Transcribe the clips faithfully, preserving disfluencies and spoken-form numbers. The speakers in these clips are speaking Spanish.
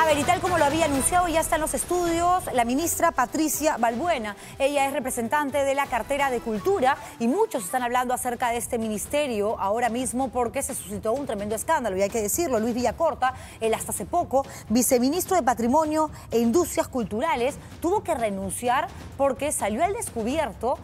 A ver, y tal como lo había anunciado, ya está en los estudios la ministra Patricia Balbuena. Ella es representante de la cartera de Cultura y muchos están hablando acerca de este ministerio ahora mismo porque se suscitó un tremendo escándalo, y hay que decirlo. Luis Villacorta, el hasta hace poco viceministro de Patrimonio e Industrias Culturales, tuvo que renunciar porque salió al descubierto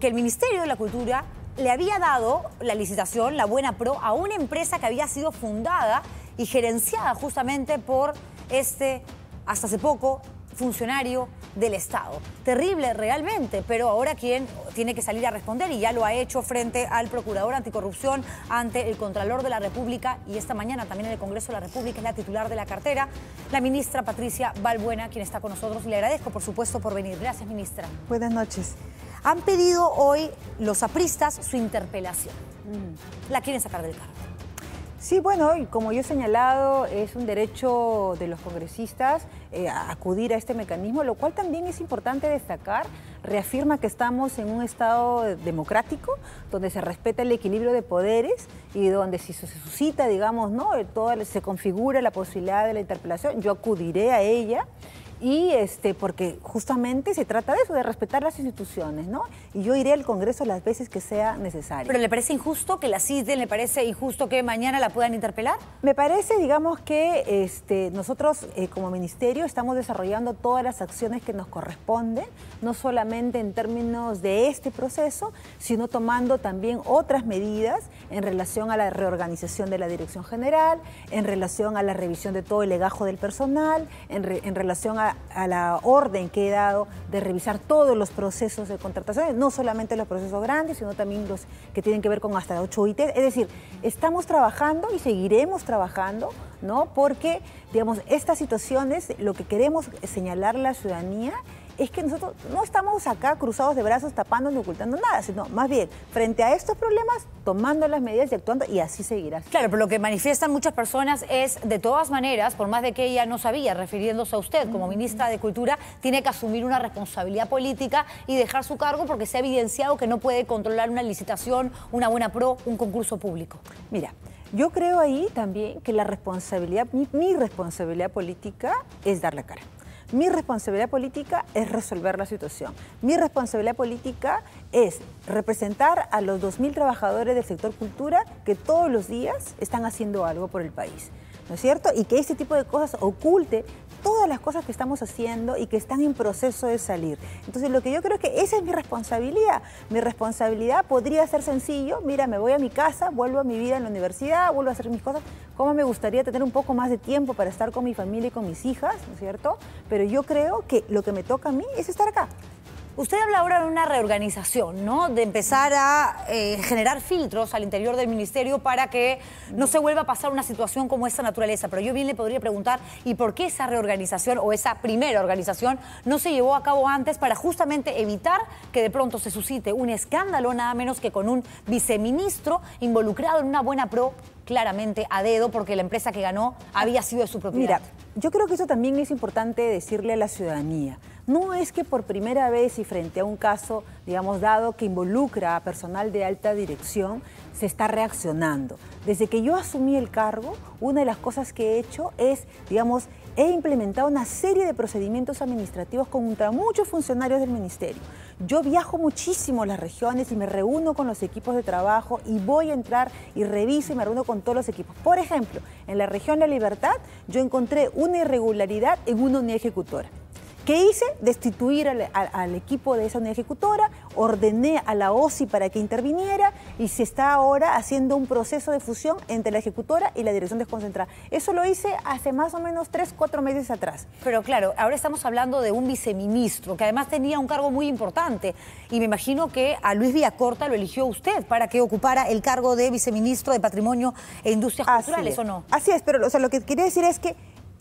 que el Ministerio de la Cultura le había dado la licitación, la Buena Pro, a una empresa que había sido fundada y gerenciada justamente por este, hasta hace poco, funcionario del Estado. Terrible realmente, pero ahora quien tiene que salir a responder, y ya lo ha hecho frente al Procurador Anticorrupción, ante el Contralor de la República, y esta mañana también en el Congreso de la República, es la titular de la cartera, la ministra Patricia Balbuena, quien está con nosotros. Le agradezco, por supuesto, por venir. Gracias, ministra. Buenas noches. Han pedido hoy los apristas su interpelación. La quieren sacar del cargo. Sí, bueno, como yo he señalado, es un derecho de los congresistas eh, a acudir a este mecanismo, lo cual también es importante destacar. Reafirma que estamos en un Estado democrático, donde se respeta el equilibrio de poderes y donde si se suscita, digamos, ¿no?, todo, se configura la posibilidad de la interpelación, yo acudiré a ella. Y este, porque justamente se trata de eso, de respetar las instituciones, ¿no? Y yo iré al Congreso las veces que sea necesario. ¿Pero le parece injusto que la citen? ¿Le parece injusto que mañana la puedan interpelar? Me parece, digamos, que este, nosotros eh, como ministerio estamos desarrollando todas las acciones que nos corresponden, no solamente en términos de este proceso, sino tomando también otras medidas en relación a la reorganización de la Dirección General, en relación a la revisión de todo el legajo del personal, en, re, en relación a A, a la orden que he dado de revisar todos los procesos de contratación, no solamente los procesos grandes, sino también los que tienen que ver con hasta ocho U I T. Es decir, estamos trabajando y seguiremos trabajando, ¿no? Porque, digamos, estas situaciones, lo que queremos señalar a la ciudadanía es que nosotros no estamos acá cruzados de brazos, tapando ni ocultando nada, sino más bien, frente a estos problemas, tomando las medidas y actuando, y así seguirá. Claro, pero lo que manifiestan muchas personas es, de todas maneras, por más de que ella no sabía, refiriéndose a usted como ministra de Cultura, tiene que asumir una responsabilidad política y dejar su cargo porque se ha evidenciado que no puede controlar una licitación, una buena pro, un concurso público. Mira, yo creo ahí también que la responsabilidad, mi, mi responsabilidad política es dar la cara. Mi responsabilidad política es resolver la situación. Mi responsabilidad política es representar a los dos mil trabajadores del sector cultura que todos los días están haciendo algo por el país, ¿no es cierto? Y que este tipo de cosas oculte todas las cosas que estamos haciendo y que están en proceso de salir. Entonces, lo que yo creo es que esa es mi responsabilidad. Mi responsabilidad podría ser sencillo: mira, me voy a mi casa, vuelvo a mi vida en la universidad, vuelvo a hacer mis cosas. Cómo me gustaría tener un poco más de tiempo para estar con mi familia y con mis hijas, ¿no es cierto? Pero yo creo que lo que me toca a mí es estar acá. Usted habla ahora de una reorganización, ¿no? De empezar a eh, generar filtros al interior del ministerio para que no se vuelva a pasar una situación como esta naturaleza. Pero yo bien le podría preguntar, ¿y por qué esa reorganización o esa primera organización no se llevó a cabo antes para justamente evitar que de pronto se suscite un escándalo, nada menos que con un viceministro involucrado en una buena pro, claramente a dedo, porque la empresa que ganó había sido de su propiedad? Mira, yo creo que eso también es importante decirle a la ciudadanía. No es que por primera vez y frente a un caso, digamos, dado que involucra a personal de alta dirección, se está reaccionando. Desde que yo asumí el cargo, una de las cosas que he hecho es, digamos, he implementado una serie de procedimientos administrativos contra muchos funcionarios del ministerio. Yo viajo muchísimo a las regiones y me reúno con los equipos de trabajo y voy a entrar y reviso y me reúno con todos los equipos. Por ejemplo, en la región La Libertad yo encontré una irregularidad en una unidad ejecutora. ¿Qué hice? Destituir al, al, al equipo de esa unidad ejecutora, ordené a la O S I para que interviniera y se está ahora haciendo un proceso de fusión entre la ejecutora y la dirección desconcentrada. Eso lo hice hace más o menos tres, cuatro meses atrás. Pero claro, ahora estamos hablando de un viceministro que además tenía un cargo muy importante, y me imagino que a Luis Villacorta lo eligió usted para que ocupara el cargo de viceministro de Patrimonio e Industrias Culturales, ¿o no? Así es, pero o sea, lo que quería decir es que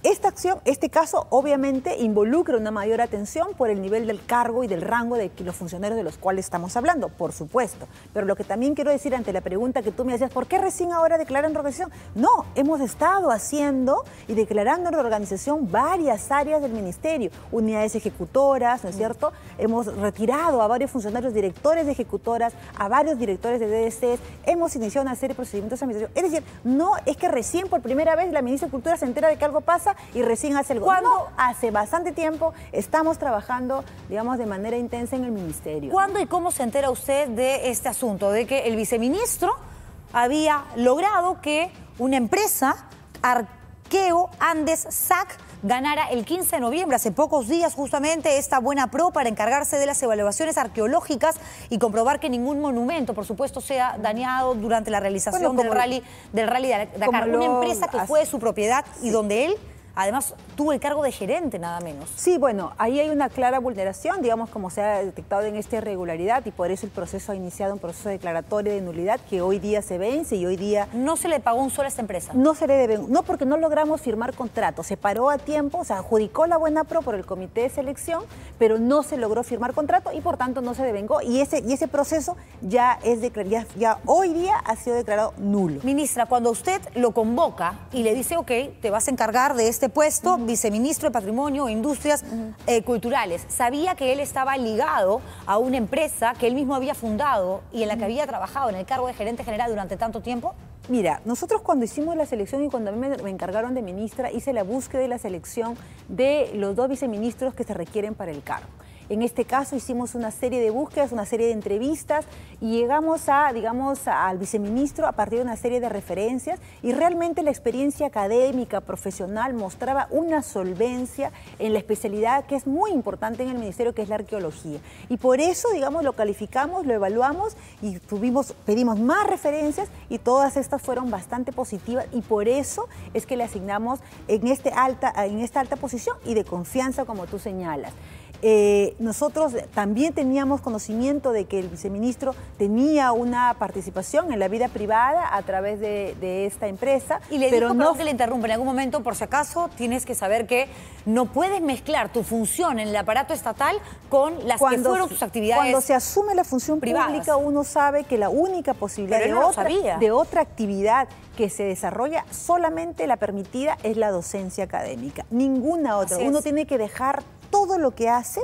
esta acción, este caso, obviamente involucra una mayor atención por el nivel del cargo y del rango de los funcionarios de los cuales estamos hablando, por supuesto. Pero lo que también quiero decir ante la pregunta que tú me hacías, ¿por qué recién ahora declaran reorganización? No, hemos estado haciendo y declarando reorganización varias áreas del ministerio, unidades ejecutoras, ¿no es cierto? Hemos retirado a varios funcionarios directores de ejecutoras, a varios directores de D D Cs, hemos iniciado una serie de procedimientos administrativos. Es decir, no es que recién por primera vez la ministra de Cultura se entera de que algo pasa cosa y recién hace el gobierno. ¿Cuándo? Hace bastante tiempo estamos trabajando, digamos, de manera intensa en el ministerio. ¿Cuándo y cómo se entera usted de este asunto? De que el viceministro había logrado que una empresa, Arqueo Andes S A C, ganara el quince de noviembre, hace pocos días justamente, esta buena pro para encargarse de las evaluaciones arqueológicas y comprobar que ningún monumento, por supuesto, sea dañado durante la realización bueno, del, rally, del rally de Dakar. Una empresa que fue de su propiedad y donde él... Además, tuvo el cargo de gerente, nada menos. Sí, bueno, ahí hay una clara vulneración, digamos, como se ha detectado en esta irregularidad, y por eso el proceso ha iniciado un proceso declaratorio de nulidad que hoy día se vence y hoy día... ¿No se le pagó un sol a esta empresa? No se le debe, no, porque no logramos firmar contrato. Se paró a tiempo, se adjudicó la buena pro por el comité de selección, pero no se logró firmar contrato y por tanto no se devengó. Y ese, y ese proceso ya, es de, ya, ya hoy día ha sido declarado nulo. Ministra, cuando usted lo convoca y le dice, ok, te vas a encargar de este puesto, uh-huh. viceministro de Patrimonio e Industrias uh-huh. eh, Culturales. Sabía que él estaba ligado a una empresa que él mismo había fundado y en la que uh-huh. había trabajado en el cargo de gerente general durante tanto tiempo. Mira, nosotros cuando hicimos la selección y cuando a mí me, me encargaron de ministra, hice la búsqueda y la selección de los dos viceministros que se requieren para el cargo. En este caso hicimos una serie de búsquedas, una serie de entrevistas y llegamos a, digamos, al viceministro a partir de una serie de referencias y realmente la experiencia académica, profesional, mostraba una solvencia en la especialidad que es muy importante en el ministerio, que es la arqueología. Y por eso, digamos, lo calificamos, lo evaluamos y tuvimos, pedimos más referencias y todas estas fueron bastante positivas y por eso es que le asignamos en, este alta, en esta alta posición y de confianza, como tú señalas. Eh, nosotros también teníamos conocimiento de que el viceministro tenía una participación en la vida privada a través de, de esta empresa. Y le pero dijo, no... perdón que le interrumpa, en algún momento, por si acaso, tienes que saber que no puedes mezclar tu función en el aparato estatal con las cuando, que fueron sus actividades privadas. Cuando se asume la función privadas. pública, uno sabe que la única posibilidad de, no otra, de otra actividad que se desarrolla, solamente la permitida, es la docencia académica. Ninguna otra. Así uno es. tiene que dejar todo lo que hace,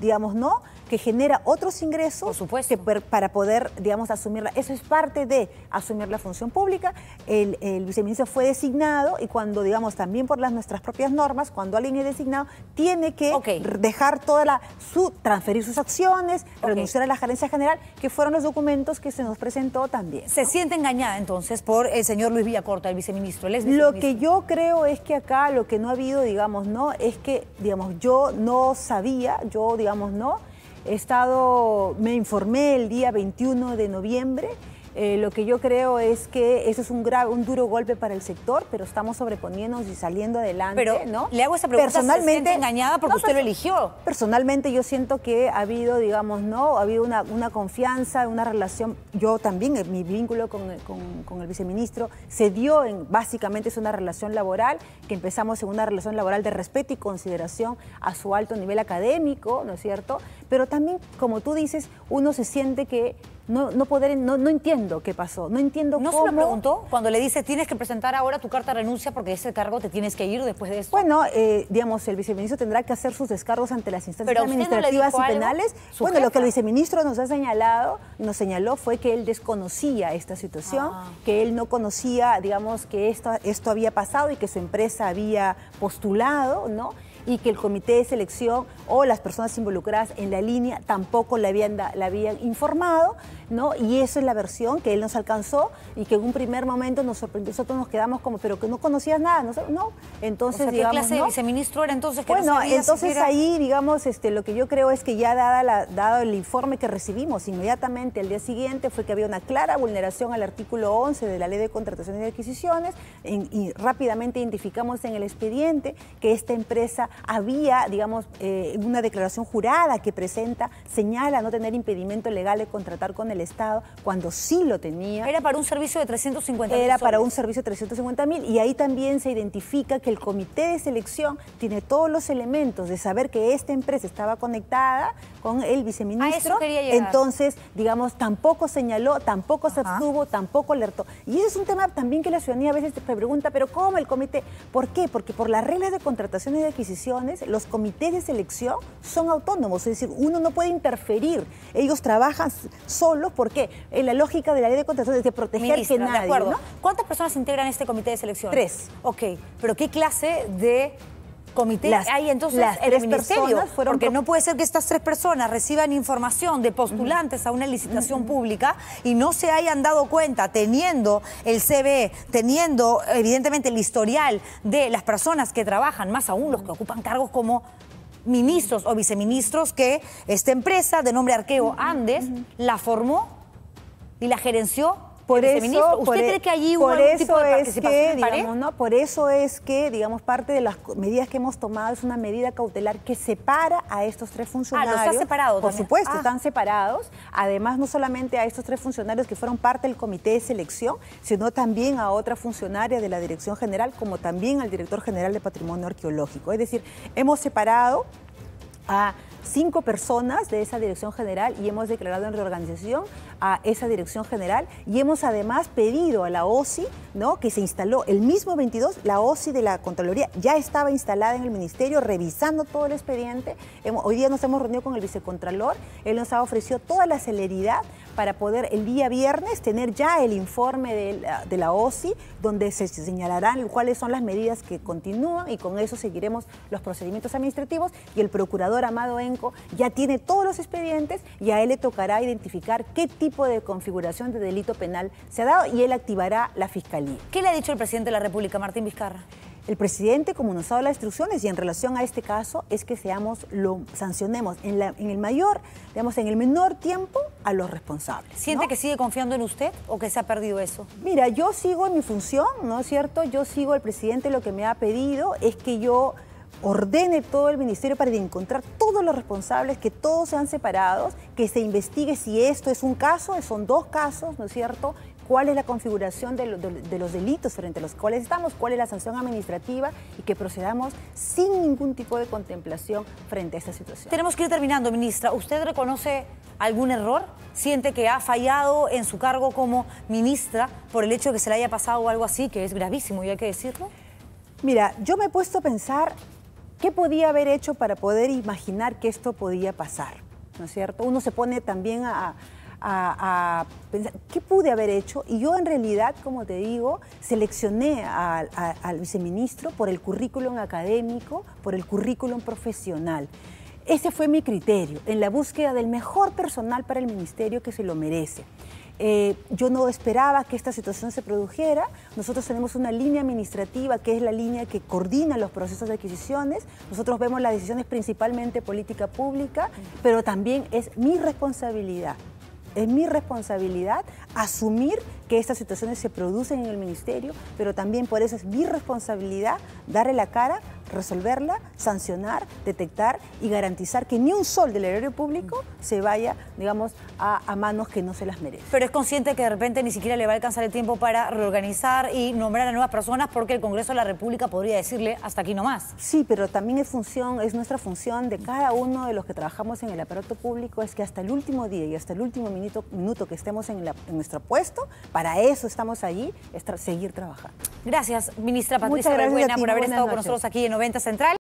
digamos, ¿no?, que genera otros ingresos. Por supuesto. Que para poder, digamos, asumirla. Eso es parte de asumir la función pública. El, el viceministro fue designado y cuando, digamos, también por las nuestras propias normas, cuando alguien es designado, tiene que okay. dejar toda la... Su, transferir sus acciones, okay. renunciar a la gerencia general, que fueron los documentos que se nos presentó también, ¿no? ¿Se siente engañada, entonces, por el señor Luis Villacorta, el viceministro? El ex viceministro. Lo que yo creo es que acá lo que no ha habido, digamos, ¿no?, es que, digamos, yo no sabía, yo, digamos, ¿no?, He estado, me informé el día veintiuno de noviembre. Eh, lo que yo creo es que eso es un grave, un duro golpe para el sector, pero estamos sobreponiéndonos y saliendo adelante, pero, ¿no? Le hago esa pregunta, personalmente, ¿se siente engañada porque no, usted lo eligió? Personalmente yo siento que ha habido, digamos, ¿no? Ha habido una, una confianza, una relación. Yo también, mi vínculo con, con, con el viceministro se dio en, básicamente es una relación laboral, que empezamos en una relación laboral de respeto y consideración a su alto nivel académico, ¿no es cierto? Pero también, como tú dices, uno se siente que No, no, poder, no, no entiendo qué pasó, no entiendo ¿No cómo... ¿No se lo preguntó cuando le dice tienes que presentar ahora tu carta de renuncia porque ese cargo te tienes que ir después de eso? Bueno, eh, digamos, el viceministro tendrá que hacer sus descargos ante las instancias administrativas y penales. Bueno, lo que el viceministro nos ha señalado, nos señaló fue que él desconocía esta situación, ah. que él no conocía, digamos, que esto, esto había pasado y que su empresa había postulado, ¿no?, y que el comité de selección o las personas involucradas en la línea tampoco la habían, la habían informado, ¿no? Y eso es la versión que él nos alcanzó y que en un primer momento nos sorprendió. Nosotros nos quedamos como, pero que no conocías nada, ¿no? no. Entonces, o sea, ¿qué digamos, clase ¿no? de viceministro era entonces? Que bueno, no entonces siquiera... ahí, digamos, este, lo que yo creo es que ya dada la, dado el informe que recibimos inmediatamente el día siguiente fue que había una clara vulneración al artículo once de la Ley de Contrataciones y Adquisiciones en, y rápidamente identificamos en el expediente que esta empresa había, digamos, eh, una declaración jurada que presenta, señala no tener impedimento legal de contratar con el Estado, cuando sí lo tenía. Era para un servicio de trescientos cincuenta mil. Era para un servicio de trescientos cincuenta mil y ahí también se identifica que el comité de selección tiene todos los elementos de saber que esta empresa estaba conectada con el viceministro. A eso quería llegar. Entonces, digamos, tampoco señaló, tampoco se abstuvo, tampoco alertó. Y ese es un tema también que la ciudadanía a veces te pregunta, pero ¿cómo el comité? ¿Por qué? Porque por las reglas de contrataciones y de adquisiciones elecciones, los comités de selección son autónomos, es decir, uno no puede interferir. Ellos trabajan solos porque en la lógica de la ley de contratación es de proteger Ministra, que nadie. De acuerdo. ¿No? ¿Cuántas personas integran este comité de selección? Tres. Ok, pero ¿qué clase de comité las, hay entonces las en el ministerio? Fueron porque pro... no puede ser que estas tres personas reciban información de postulantes uh-huh. a una licitación uh-huh. pública y no se hayan dado cuenta, teniendo el C V E, teniendo evidentemente el historial de las personas que trabajan, más aún los que ocupan cargos como ministros o viceministros, que esta empresa de nombre Arqueo Andes uh-huh. la formó y la gerenció. Por eso, ¿usted por cree que allí hubo algún tipo de participación? Digamos, ¿no? Por eso es que, digamos, parte de las medidas que hemos tomado es una medida cautelar que separa a estos tres funcionarios. Ah, ¿los ha separado también? Por supuesto, ah. están separados. Además, no solamente a estos tres funcionarios que fueron parte del comité de selección, sino también a otra funcionaria de la Dirección General, como también al Director General de Patrimonio Arqueológico. Es decir, hemos separado a cinco personas de esa dirección general y hemos declarado en reorganización a esa dirección general y hemos además pedido a la O S I, ¿no?, que se instaló el mismo veintidós, la O S I de la Contraloría ya estaba instalada en el Ministerio revisando todo el expediente. Hoy día nos hemos reunido con el Vicecontralor, él nos ha ofrecido toda la celeridad para poder el día viernes tener ya el informe de la, de la O S I, donde se señalarán cuáles son las medidas que continúan y con eso seguiremos los procedimientos administrativos y el procurador Amado Enco ya tiene todos los expedientes y a él le tocará identificar qué tipo de configuración de delito penal se ha dado y él activará la fiscalía. ¿Qué le ha dicho el presidente de la República, Martín Vizcarra? El presidente, como nos ha dado las instrucciones y en relación a este caso, es que seamos, lo sancionemos en, la, en el mayor, digamos, en el menor tiempo a los responsables. ¿Siente, ¿no?, que sigue confiando en usted o que se ha perdido eso? Mira, yo sigo en mi función, ¿no es cierto? Yo sigo, el presidente lo que me ha pedido es que yo ordene todo el ministerio para encontrar todos los responsables, que todos sean separados, que se investigue si esto es un caso, son dos casos, ¿no es cierto?, cuál es la configuración de, lo, de, de los delitos frente a los cuales estamos, cuál es la sanción administrativa y que procedamos sin ningún tipo de contemplación frente a esta situación. Tenemos que ir terminando, ministra. ¿Usted reconoce algún error? ¿Siente que ha fallado en su cargo como ministra por el hecho de que se le haya pasado algo así, que es gravísimo y hay que decirlo? Mira, yo me he puesto a pensar qué podía haber hecho para poder imaginar que esto podía pasar, ¿no es cierto? Uno se pone también a... A, a pensar qué pude haber hecho y yo en realidad, como te digo, seleccioné a, a, al viceministro por el currículum académico, por el currículum profesional. Ese fue mi criterio, en la búsqueda del mejor personal para el ministerio que se lo merece. Eh, yo no esperaba que esta situación se produjera. Nosotros tenemos una línea administrativa que es la línea que coordina los procesos de adquisiciones. Nosotros vemos las decisiones principalmente política pública, pero también es mi responsabilidad. Es mi responsabilidad asumir que estas situaciones se producen en el ministerio, pero también por eso es mi responsabilidad darle la cara, resolverla, sancionar, detectar y garantizar que ni un sol del erario público se vaya, digamos, a, a manos que no se las merecen. Pero es consciente que de repente ni siquiera le va a alcanzar el tiempo para reorganizar y nombrar a nuevas personas porque el Congreso de la República podría decirle hasta aquí nomás. Sí, pero también es función, es nuestra función de cada uno de los que trabajamos en el aparato público, es que hasta el último día y hasta el último minuto, minuto que estemos en, la, en nuestro puesto, para eso estamos allí, es tra- seguir trabajando. Gracias, ministra Patricia Balbuena, por haber estado con nosotros aquí en noventa Central.